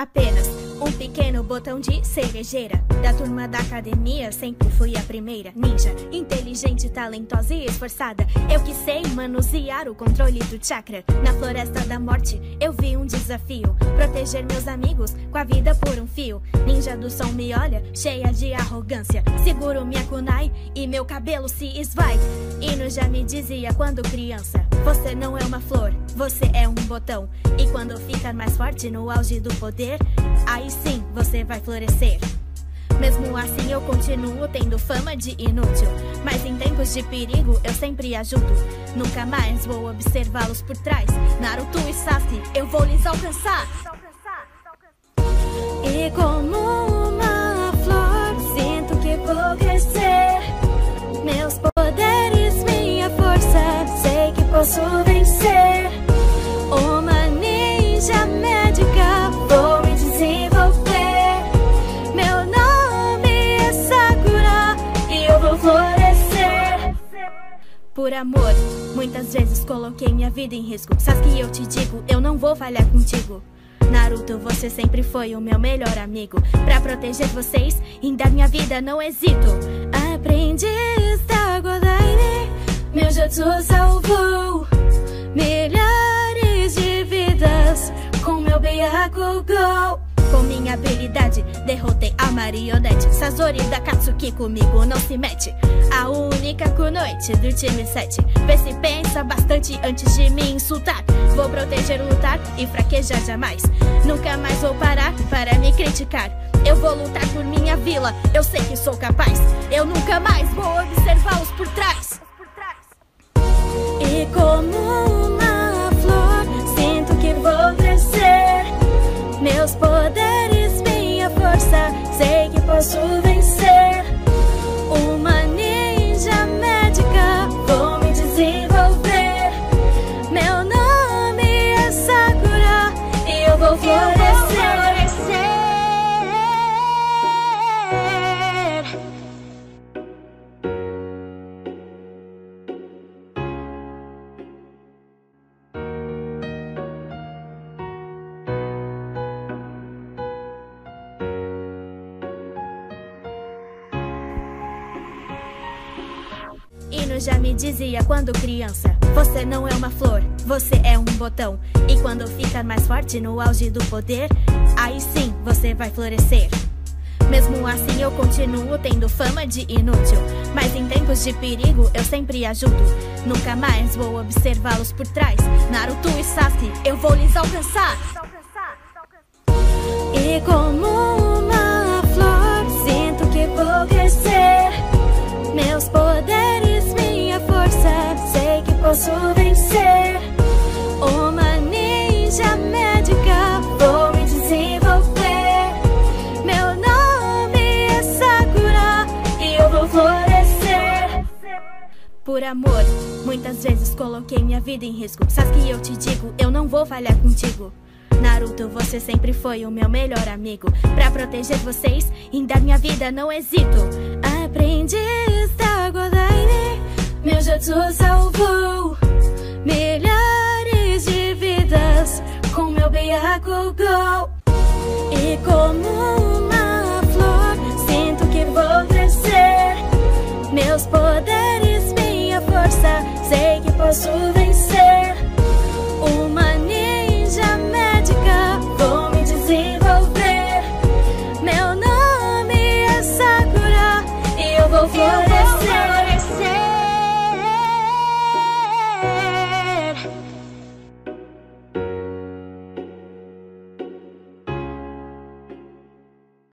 apenas um pequeno botão de cerejeira. Da turma da academia sempre fui a primeira. Ninja, inteligente, talentosa e esforçada. Eu que sei manusear o controle do chakra. Na floresta da morte eu vi um desafio: proteger meus amigos com a vida por um fio. Ninja do som me olha, cheia de arrogância. Seguro minha kunai e meu cabelo se esvai. Ino já me dizia quando criança: você não é uma flor, você é um botão. E quando ficar mais forte no auge do poder, aí sim você vai florescer. Mesmo assim eu continuo tendo fama de inútil, mas em tempos de perigo eu sempre ajudo. Nunca mais vou observá-los por trás. Naruto e Sasuke, eu vou lhes alcançar. E como uma flor, sinto que vou crescer. Meus poderes, minha força, sei que posso vencer. Uma ninja médica, vou me desenvolver. Meu nome é Sakura e eu vou florescer. Por amor, muitas vezes coloquei minha vida em risco. Sasuke, eu te digo, eu não vou falhar contigo. Naruto, você sempre foi o meu melhor amigo. Pra proteger vocês, ainda minha vida não hesito. Aprendiz da Godaime, meu jutsu salvou milhares de vidas com meu Byakugo. Com minha habilidade, derrotei a marionete. Sasori da Katsuki comigo não se mete. A única kunoichi do time 7. Vê se pensa bastante antes de me insultar. Vou proteger, lutar e fraquejar jamais. Nunca mais vou parar para me criticar. Eu vou lutar por minha vila, eu sei que sou capaz. Eu nunca mais vou observá-los por trás. E como uma flor, sinto que vou crescer. Meus poderes, minha força, sei que posso vencer. Uma ninja médica, vou me desenvolver. Meu nome é Sakura e eu vou já me dizia quando criança: você não é uma flor, você é um botão. E quando ficar mais forte no auge do poder, aí sim você vai florescer. Mesmo assim eu continuo tendo fama de inútil, mas em tempos de perigo eu sempre ajudo. Nunca mais vou observá-los por trás. Naruto e Sasuke, eu vou lhes alcançar. E como uma flor, sinto que vou crescer. Meus poderes, sei que posso vencer. Uma ninja médica, vou me desenvolver. Meu nome é Sakura e eu vou florescer. Por amor, muitas vezes coloquei minha vida em risco. Sasuke, eu te digo, eu não vou falhar contigo. Naruto, você sempre foi o meu melhor amigo. Pra proteger vocês, ainda minha vida não hesito. Aprendiz da Godaime, meu jutsu salvou milhares de vidas com meu Byakugo. E como uma flor, sinto que vou crescer. Meus poderes, minha força, sei que posso vencer.